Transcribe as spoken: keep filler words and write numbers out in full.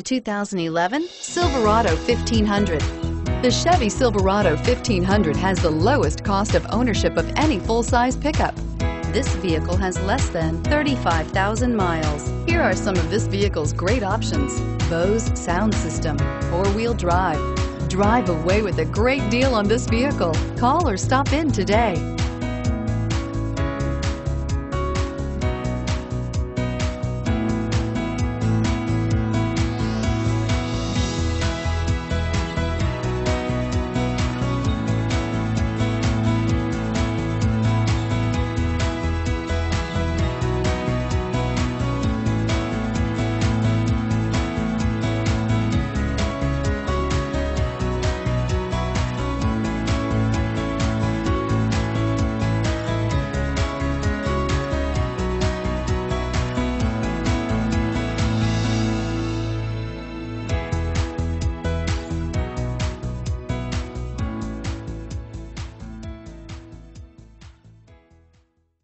The two thousand eleven Silverado fifteen hundred. The Chevy Silverado fifteen hundred has the lowest cost of ownership of any full-size pickup. This vehicle has less than thirty-five thousand miles. Here are some of this vehicle's great options: Bose sound system, four-wheel drive. Drive away with a great deal on this vehicle. Call or stop in today.